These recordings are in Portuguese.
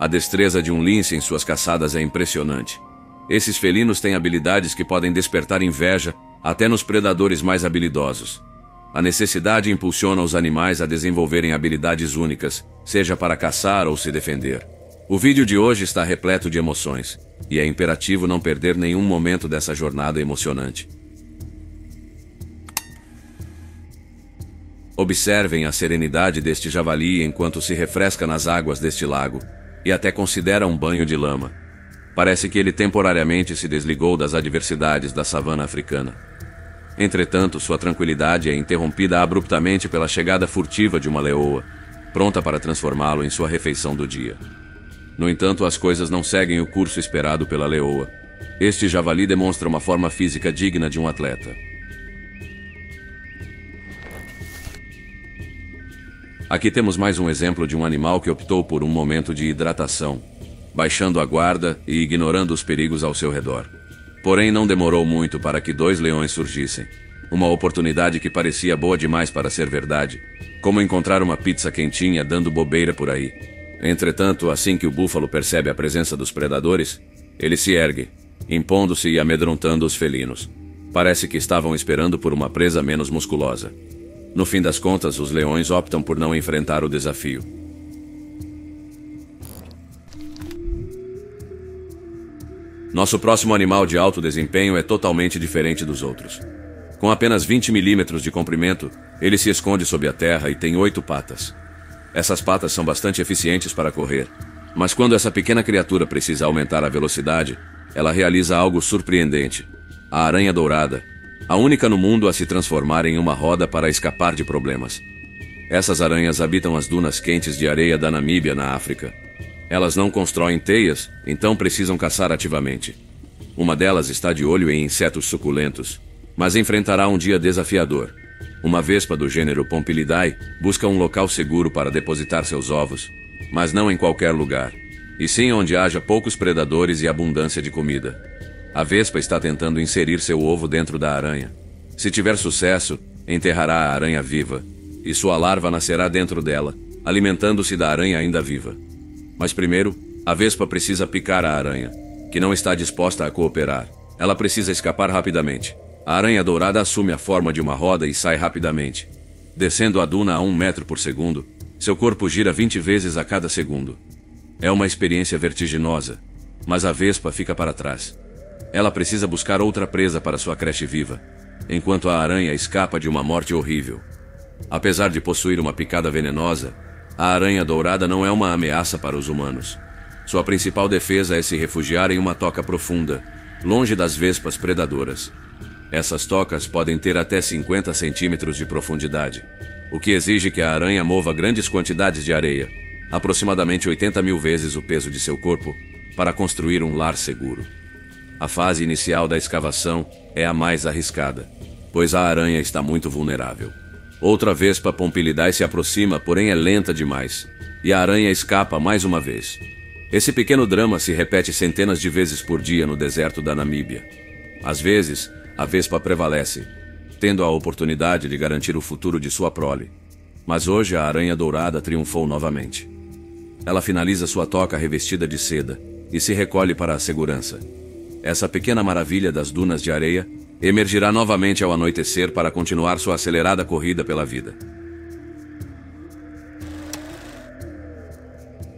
A destreza de um lince em suas caçadas é impressionante. Esses felinos têm habilidades que podem despertar inveja até nos predadores mais habilidosos. A necessidade impulsiona os animais a desenvolverem habilidades únicas, seja para caçar ou se defender. O vídeo de hoje está repleto de emoções, e é imperativo não perder nenhum momento dessa jornada emocionante. Observem a serenidade deste javali enquanto se refresca nas águas deste lago, e até considera um banho de lama. Parece que ele temporariamente se desligou das adversidades da savana africana. Entretanto, sua tranquilidade é interrompida abruptamente pela chegada furtiva de uma leoa, pronta para transformá-lo em sua refeição do dia. No entanto, as coisas não seguem o curso esperado pela leoa. Este javali demonstra uma forma física digna de um atleta. Aqui temos mais um exemplo de um animal que optou por um momento de hidratação, baixando a guarda e ignorando os perigos ao seu redor. Porém, não demorou muito para que dois leões surgissem. Uma oportunidade que parecia boa demais para ser verdade, como encontrar uma pizza quentinha dando bobeira por aí. Entretanto, assim que o búfalo percebe a presença dos predadores, ele se ergue, impondo-se e amedrontando os felinos. Parece que estavam esperando por uma presa menos musculosa. No fim das contas, os leões optam por não enfrentar o desafio. Nosso próximo animal de alto desempenho é totalmente diferente dos outros. Com apenas 20 milímetros de comprimento, ele se esconde sob a terra e tem 8 patas. Essas patas são bastante eficientes para correr, mas quando essa pequena criatura precisa aumentar a velocidade, ela realiza algo surpreendente. A aranha dourada, a única no mundo a se transformar em uma roda para escapar de problemas. Essas aranhas habitam as dunas quentes de areia da Namíbia, na África. Elas não constroem teias, então precisam caçar ativamente. Uma delas está de olho em insetos suculentos, mas enfrentará um dia desafiador. Uma vespa do gênero Pompilidae busca um local seguro para depositar seus ovos, mas não em qualquer lugar, e sim onde haja poucos predadores e abundância de comida. A vespa está tentando inserir seu ovo dentro da aranha. Se tiver sucesso, enterrará a aranha viva, e sua larva nascerá dentro dela, alimentando-se da aranha ainda viva. Mas primeiro, a vespa precisa picar a aranha, que não está disposta a cooperar. Ela precisa escapar rapidamente. A aranha dourada assume a forma de uma roda e sai rapidamente, descendo a duna a 1 metro por segundo, seu corpo gira 20 vezes a cada segundo. É uma experiência vertiginosa, mas a vespa fica para trás. Ela precisa buscar outra presa para sua creche viva, enquanto a aranha escapa de uma morte horrível. Apesar de possuir uma picada venenosa, a aranha dourada não é uma ameaça para os humanos. Sua principal defesa é se refugiar em uma toca profunda, longe das vespas predadoras. Essas tocas podem ter até 50 centímetros de profundidade, o que exige que a aranha mova grandes quantidades de areia, aproximadamente 80.000 vezes o peso de seu corpo, para construir um lar seguro. A fase inicial da escavação é a mais arriscada, pois a aranha está muito vulnerável. Outra vespa Pompilidae se aproxima, porém é lenta demais, e a aranha escapa mais uma vez. Esse pequeno drama se repete centenas de vezes por dia no deserto da Namíbia. Às vezes, a vespa prevalece, tendo a oportunidade de garantir o futuro de sua prole. Mas hoje a aranha dourada triunfou novamente. Ela finaliza sua toca revestida de seda e se recolhe para a segurança. Essa pequena maravilha das dunas de areia emergirá novamente ao anoitecer para continuar sua acelerada corrida pela vida.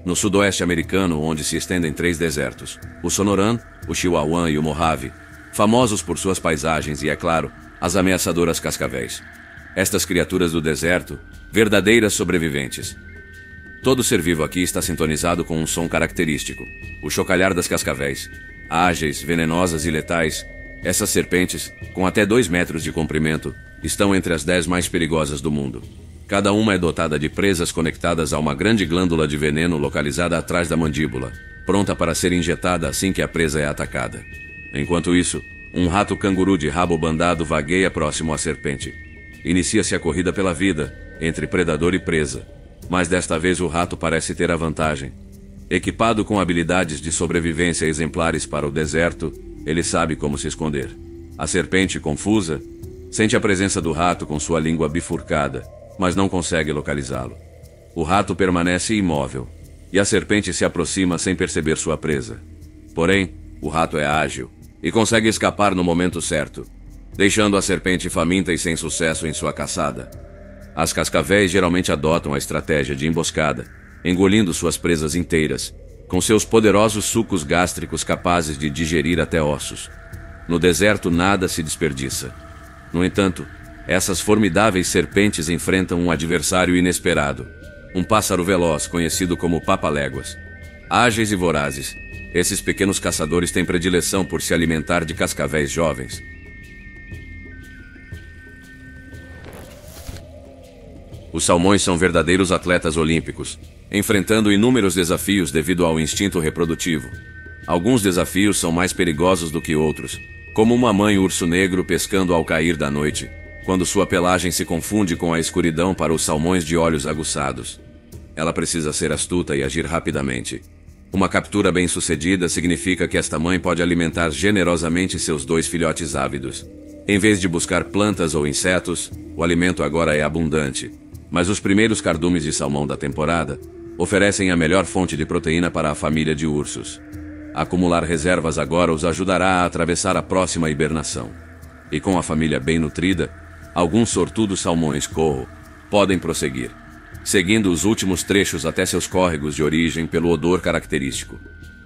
No sudoeste americano, onde se estendem 3 desertos, o Sonoran, o Chihuahuan e o Mojave, famosos por suas paisagens e, é claro, as ameaçadoras cascavéis. Estas criaturas do deserto, verdadeiras sobreviventes. Todo ser vivo aqui está sintonizado com um som característico, o chocalhar das cascavéis. Ágeis, venenosas e letais, essas serpentes, com até 2 metros de comprimento, estão entre as 10 mais perigosas do mundo. Cada uma é dotada de presas conectadas a uma grande glândula de veneno localizada atrás da mandíbula, pronta para ser injetada assim que a presa é atacada. Enquanto isso, um rato canguru de rabo bandado vagueia próximo à serpente. Inicia-se a corrida pela vida, entre predador e presa, mas desta vez o rato parece ter a vantagem. Equipado com habilidades de sobrevivência exemplares para o deserto, ele sabe como se esconder. A serpente, confusa, sente a presença do rato com sua língua bifurcada, mas não consegue localizá-lo. O rato permanece imóvel, e a serpente se aproxima sem perceber sua presa. Porém, o rato é ágil e consegue escapar no momento certo, deixando a serpente faminta e sem sucesso em sua caçada. As cascavéis geralmente adotam a estratégia de emboscada, engolindo suas presas inteiras, com seus poderosos sucos gástricos capazes de digerir até ossos. No deserto nada se desperdiça. No entanto, essas formidáveis serpentes enfrentam um adversário inesperado, um pássaro veloz conhecido como papaléguas. Ágeis e vorazes, esses pequenos caçadores têm predileção por se alimentar de cascavéis jovens. Os salmões são verdadeiros atletas olímpicos, enfrentando inúmeros desafios devido ao instinto reprodutivo. Alguns desafios são mais perigosos do que outros, como uma mãe urso negro pescando ao cair da noite, quando sua pelagem se confunde com a escuridão para os salmões de olhos aguçados. Ela precisa ser astuta e agir rapidamente. Uma captura bem-sucedida significa que esta mãe pode alimentar generosamente seus dois filhotes ávidos. Em vez de buscar plantas ou insetos, o alimento agora é abundante, mas os primeiros cardumes de salmão da temporada oferecem a melhor fonte de proteína para a família de ursos. Acumular reservas agora os ajudará a atravessar a próxima hibernação. E com a família bem nutrida, alguns sortudos salmões coho podem prosseguir, seguindo os últimos trechos até seus córregos de origem pelo odor característico.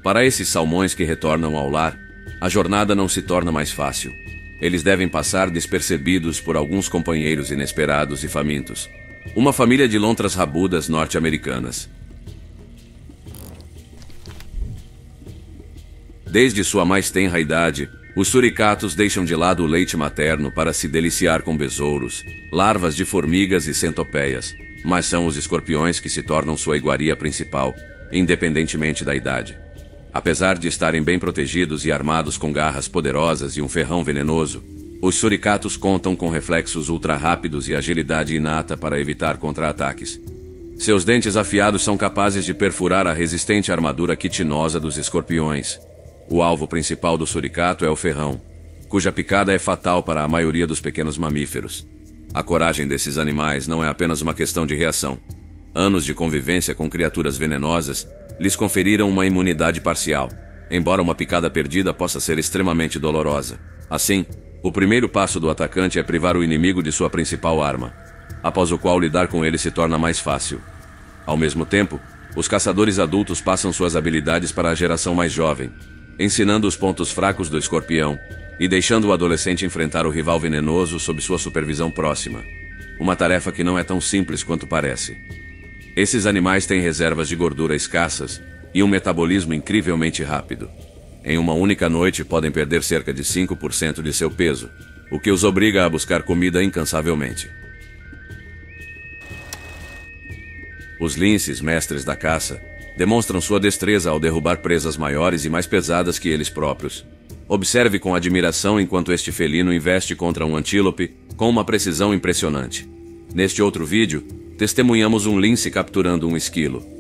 Para esses salmões que retornam ao lar, a jornada não se torna mais fácil. Eles devem passar despercebidos por alguns companheiros inesperados e famintos. Uma família de lontras rabudas norte-americanas. Desde sua mais tenra idade, os suricatos deixam de lado o leite materno para se deliciar com besouros, larvas de formigas e centopeias, mas são os escorpiões que se tornam sua iguaria principal, independentemente da idade. Apesar de estarem bem protegidos e armados com garras poderosas e um ferrão venenoso, os suricatos contam com reflexos ultra-rápidos e agilidade inata para evitar contra-ataques. Seus dentes afiados são capazes de perfurar a resistente armadura quitinosa dos escorpiões. O alvo principal do suricato é o ferrão, cuja picada é fatal para a maioria dos pequenos mamíferos. A coragem desses animais não é apenas uma questão de reação. Anos de convivência com criaturas venenosas lhes conferiram uma imunidade parcial, embora uma picada perdida possa ser extremamente dolorosa. Assim, o primeiro passo do atacante é privar o inimigo de sua principal arma, após o qual lidar com ele se torna mais fácil. Ao mesmo tempo, os caçadores adultos passam suas habilidades para a geração mais jovem, ensinando os pontos fracos do escorpião e deixando o adolescente enfrentar o rival venenoso sob sua supervisão próxima. Uma tarefa que não é tão simples quanto parece. Esses animais têm reservas de gordura escassas e um metabolismo incrivelmente rápido. Em uma única noite podem perder cerca de 5% de seu peso, o que os obriga a buscar comida incansavelmente. Os linces, mestres da caça, demonstram sua destreza ao derrubar presas maiores e mais pesadas que eles próprios. Observe com admiração enquanto este felino investe contra um antílope com uma precisão impressionante. Neste outro vídeo, testemunhamos um lince capturando um esquilo.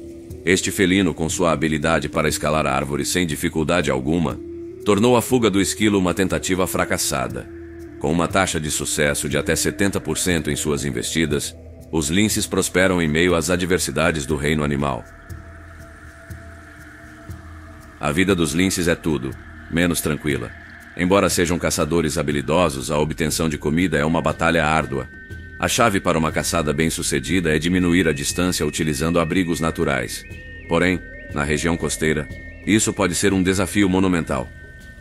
Este felino, com sua habilidade para escalar árvores sem dificuldade alguma, tornou a fuga do esquilo uma tentativa fracassada. Com uma taxa de sucesso de até 70% em suas investidas, os linces prosperam em meio às adversidades do reino animal. A vida dos linces é tudo menos tranquila. Embora sejam caçadores habilidosos, a obtenção de comida é uma batalha árdua. A chave para uma caçada bem-sucedida é diminuir a distância utilizando abrigos naturais. Porém, na região costeira, isso pode ser um desafio monumental.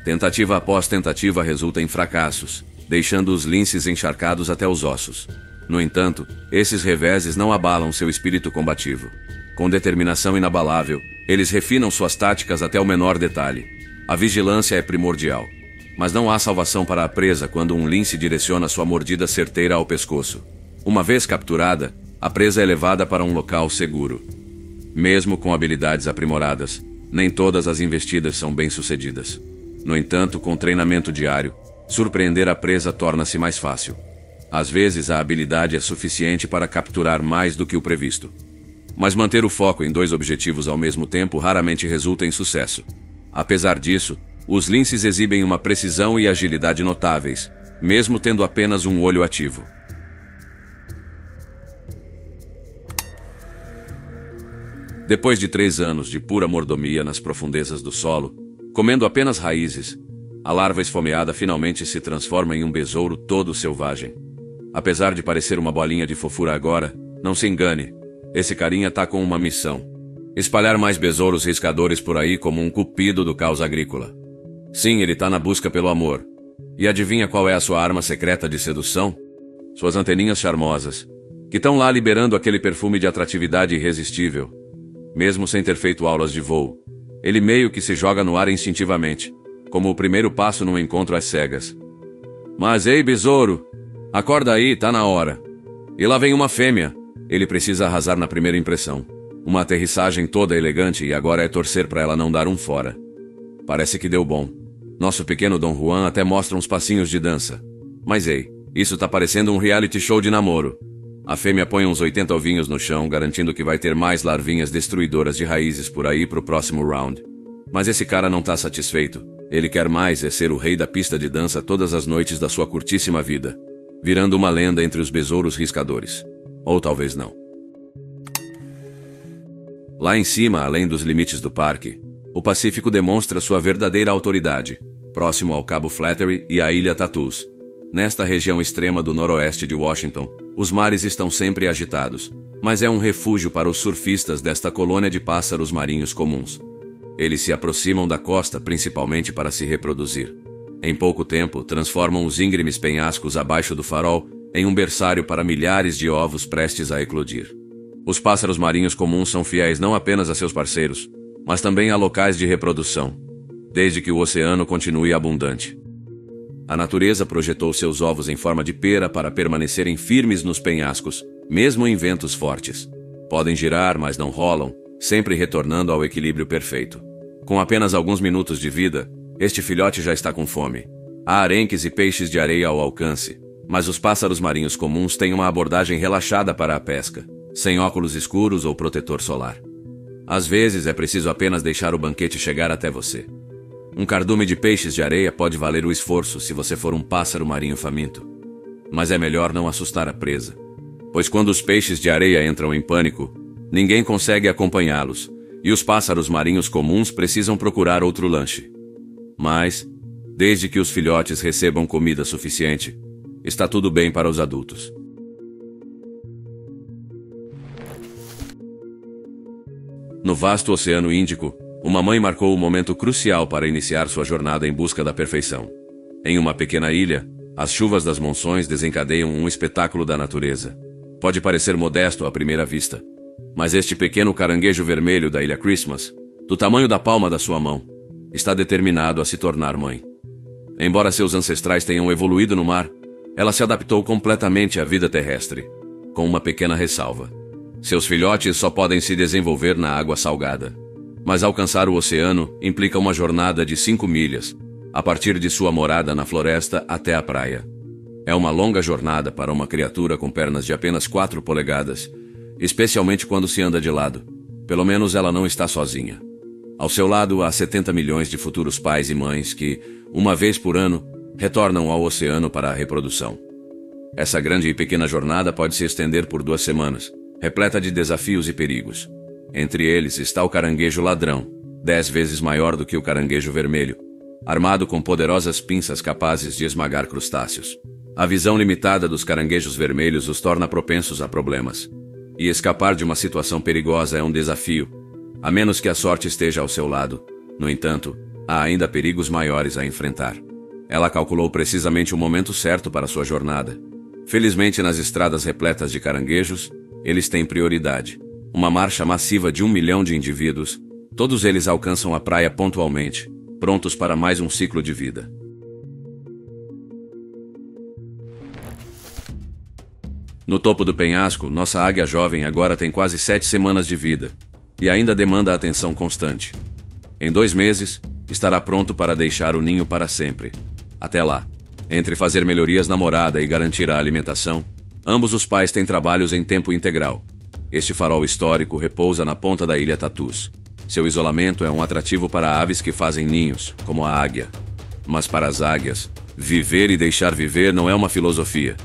Tentativa após tentativa resulta em fracassos, deixando os linces encharcados até os ossos. No entanto, esses reveses não abalam seu espírito combativo. Com determinação inabalável, eles refinam suas táticas até o menor detalhe. A vigilância é primordial, mas não há salvação para a presa quando um lince direciona sua mordida certeira ao pescoço. Uma vez capturada, a presa é levada para um local seguro. Mesmo com habilidades aprimoradas, nem todas as investidas são bem-sucedidas. No entanto, com treinamento diário, surpreender a presa torna-se mais fácil. Às vezes, a habilidade é suficiente para capturar mais do que o previsto. Mas manter o foco em dois objetivos ao mesmo tempo raramente resulta em sucesso. Apesar disso, os linces exibem uma precisão e agilidade notáveis, mesmo tendo apenas um olho ativo. Depois de 3 anos de pura mordomia nas profundezas do solo, comendo apenas raízes, a larva esfomeada finalmente se transforma em um besouro todo selvagem. Apesar de parecer uma bolinha de fofura agora, não se engane, esse carinha tá com uma missão. Espalhar mais besouros riscadores por aí como um cupido do caos agrícola. Sim, ele tá na busca pelo amor. E adivinha qual é a sua arma secreta de sedução? Suas anteninhas charmosas, que estão lá liberando aquele perfume de atratividade irresistível. Mesmo sem ter feito aulas de voo, ele meio que se joga no ar instintivamente, como o primeiro passo num encontro às cegas. Mas, ei, besouro, acorda aí, tá na hora. E lá vem uma fêmea. Ele precisa arrasar na primeira impressão. Uma aterrissagem toda elegante e agora é torcer para ela não dar um fora. Parece que deu bom. Nosso pequeno Dom Juan até mostra uns passinhos de dança. Mas ei, isso tá parecendo um reality show de namoro. A fêmea põe uns 80 ovinhos no chão, garantindo que vai ter mais larvinhas destruidoras de raízes por aí pro próximo round. Mas esse cara não tá satisfeito. Ele quer mais é ser o rei da pista de dança todas as noites da sua curtíssima vida, virando uma lenda entre os besouros riscadores. Ou talvez não. Lá em cima, além dos limites do parque, o Pacífico demonstra sua verdadeira autoridade, próximo ao Cabo Flattery e à Ilha Tatus. Nesta região extrema do noroeste de Washington, os mares estão sempre agitados, mas é um refúgio para os surfistas desta colônia de pássaros marinhos comuns. Eles se aproximam da costa principalmente para se reproduzir. Em pouco tempo, transformam os íngremes penhascos abaixo do farol em um berçário para milhares de ovos prestes a eclodir. Os pássaros marinhos comuns são fiéis não apenas a seus parceiros, mas também a locais de reprodução, desde que o oceano continue abundante. A natureza projetou seus ovos em forma de pera para permanecerem firmes nos penhascos, mesmo em ventos fortes. Podem girar, mas não rolam, sempre retornando ao equilíbrio perfeito. Com apenas alguns minutos de vida, este filhote já está com fome. Há arenques e peixes de areia ao alcance, mas os pássaros marinhos comuns têm uma abordagem relaxada para a pesca, sem óculos escuros ou protetor solar. Às vezes é preciso apenas deixar o banquete chegar até você. Um cardume de peixes de areia pode valer o esforço se você for um pássaro marinho faminto. Mas é melhor não assustar a presa, pois quando os peixes de areia entram em pânico, ninguém consegue acompanhá-los, e os pássaros marinhos comuns precisam procurar outro lanche. Mas, desde que os filhotes recebam comida suficiente, está tudo bem para os adultos. No vasto Oceano Índico, uma mãe marcou o momento crucial para iniciar sua jornada em busca da perfeição. Em uma pequena ilha, as chuvas das monções desencadeiam um espetáculo da natureza. Pode parecer modesto à primeira vista, mas este pequeno caranguejo vermelho da Ilha Christmas, do tamanho da palma da sua mão, está determinado a se tornar mãe. Embora seus ancestrais tenham evoluído no mar, ela se adaptou completamente à vida terrestre, com uma pequena ressalva. Seus filhotes só podem se desenvolver na água salgada. Mas alcançar o oceano implica uma jornada de 5 milhas, a partir de sua morada na floresta até a praia. É uma longa jornada para uma criatura com pernas de apenas 4 polegadas, especialmente quando se anda de lado. Pelo menos ela não está sozinha. Ao seu lado há 70 milhões de futuros pais e mães que, uma vez por ano, retornam ao oceano para a reprodução. Essa grande e pequena jornada pode se estender por 2 semanas. Repleta de desafios e perigos. Entre eles está o caranguejo ladrão, 10 vezes maior do que o caranguejo vermelho, armado com poderosas pinças capazes de esmagar crustáceos. A visão limitada dos caranguejos vermelhos os torna propensos a problemas, e escapar de uma situação perigosa é um desafio, a menos que a sorte esteja ao seu lado. No entanto, há ainda perigos maiores a enfrentar. Ela calculou precisamente o momento certo para sua jornada. Felizmente, nas estradas repletas de caranguejos, eles têm prioridade. Uma marcha massiva de 1 milhão de indivíduos, todos eles alcançam a praia pontualmente, prontos para mais um ciclo de vida. No topo do penhasco, nossa águia jovem agora tem quase 7 semanas de vida, e ainda demanda atenção constante. Em 2 meses, estará pronto para deixar o ninho para sempre. Até lá, entre fazer melhorias na morada e garantir a alimentação, ambos os pais têm trabalhos em tempo integral. Este farol histórico repousa na ponta da Ilha Tatus. Seu isolamento é um atrativo para aves que fazem ninhos, como a águia. Mas para as águias, viver e deixar viver não é uma filosofia.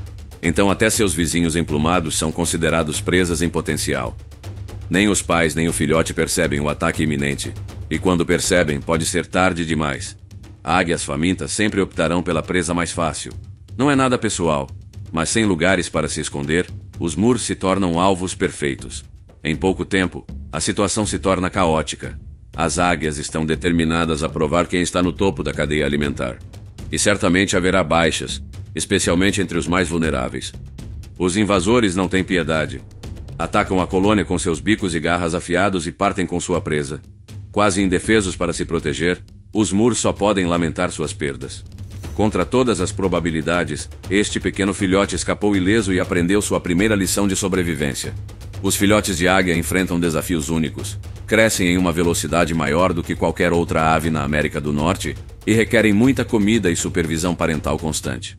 Então até seus vizinhos emplumados são considerados presas em potencial. Nem os pais nem o filhote percebem o ataque iminente. E quando percebem, pode ser tarde demais. Águias famintas sempre optarão pela presa mais fácil. Não é nada pessoal, mas sem lugares para se esconder, os muros se tornam alvos perfeitos. Em pouco tempo, a situação se torna caótica. As águias estão determinadas a provar quem está no topo da cadeia alimentar. E certamente haverá baixas, especialmente entre os mais vulneráveis. Os invasores não têm piedade. Atacam a colônia com seus bicos e garras afiados e partem com sua presa. Quase indefesos para se proteger, os muros só podem lamentar suas perdas. Contra todas as probabilidades, este pequeno filhote escapou ileso e aprendeu sua primeira lição de sobrevivência. Os filhotes de águia enfrentam desafios únicos, crescem em uma velocidade maior do que qualquer outra ave na América do Norte e requerem muita comida e supervisão parental constante.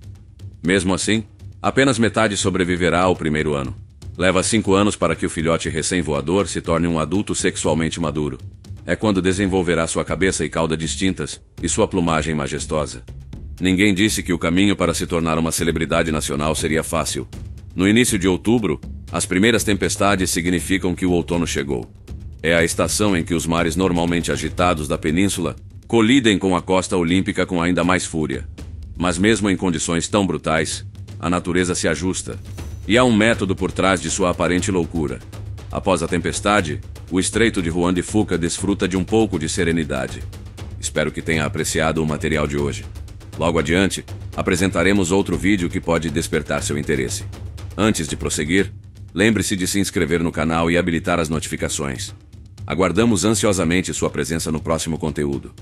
Mesmo assim, apenas metade sobreviverá ao primeiro ano. Leva 5 anos para que o filhote recém-voador se torne um adulto sexualmente maduro. É quando desenvolverá sua cabeça e cauda distintas e sua plumagem majestosa. Ninguém disse que o caminho para se tornar uma celebridade nacional seria fácil. No início de outubro, as primeiras tempestades significam que o outono chegou. É a estação em que os mares normalmente agitados da península colidem com a costa olímpica com ainda mais fúria. Mas mesmo em condições tão brutais, a natureza se ajusta. E há um método por trás de sua aparente loucura. Após a tempestade, o Estreito de Juan de Fuca desfruta de um pouco de serenidade. Espero que tenha apreciado o material de hoje. Logo adiante, apresentaremos outro vídeo que pode despertar seu interesse. Antes de prosseguir, lembre-se de se inscrever no canal e habilitar as notificações. Aguardamos ansiosamente sua presença no próximo conteúdo.